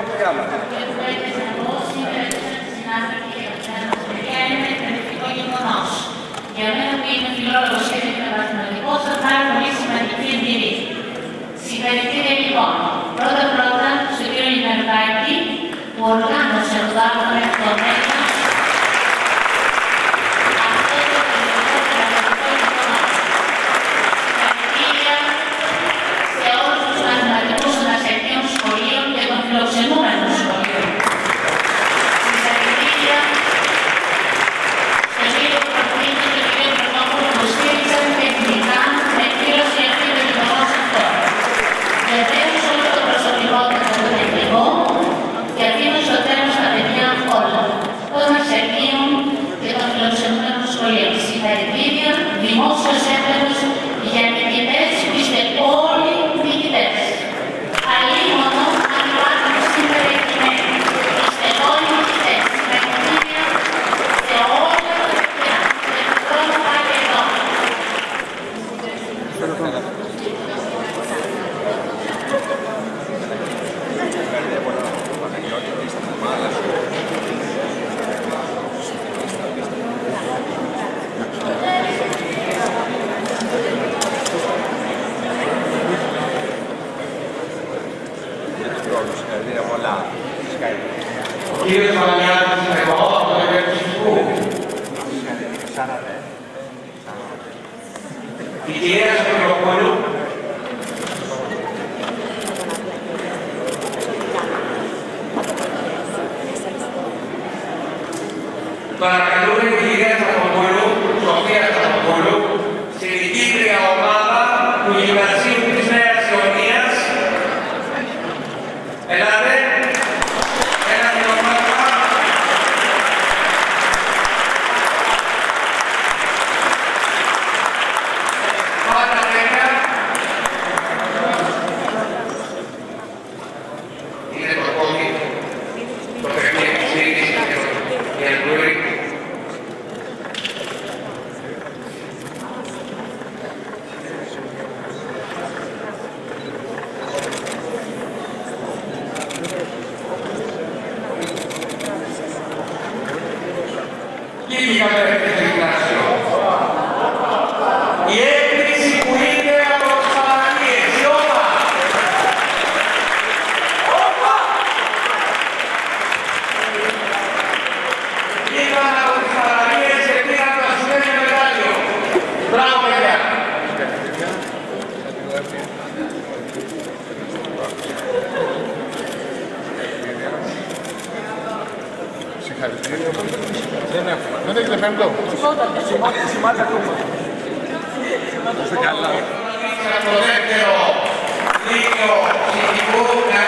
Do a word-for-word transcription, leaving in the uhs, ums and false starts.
Για μένα που είμαι φιλόλογος και μεταμαθηματικός, θα πάρω μια σημαντική εμπειρία. Συγχαρητήρια λοιπόν, πρώτα-πρώτα στον κύριο Λιναργάκη, που οργάνωσε εδώ μέχρι το μέλλον αυτό το περιβόητο πραγματικό μας. Συγχαρητήρια σε όλους τους μαθηματικούς των αστερίων σχολείων και των φιλοξενούμενων σχολείων. Συγχαρητήρια στον κύριο Παπουλίνο. Δημόσιος έφερος για νικητές που είστε όλοι νικητές. Αλλήμωνο αν ο άνθρωπος σήμερα είναι είστε όλοι νικητές. Συγχαρητήρια σε όλα τα παιδιά. Και το χρόνο πάλι εδώ. Κύριε Παλιάδη, εγώ από το Ευρωκοινού. Η κυρία Σπυροπολού. Παρακαλούμε την κυρία Σπυροπολού, Σοφία Σπυροπολού, στην Κύπρια ομάδα του Γυμνασίου της Νέας Ιωνίας. Ελάτε. Grazie.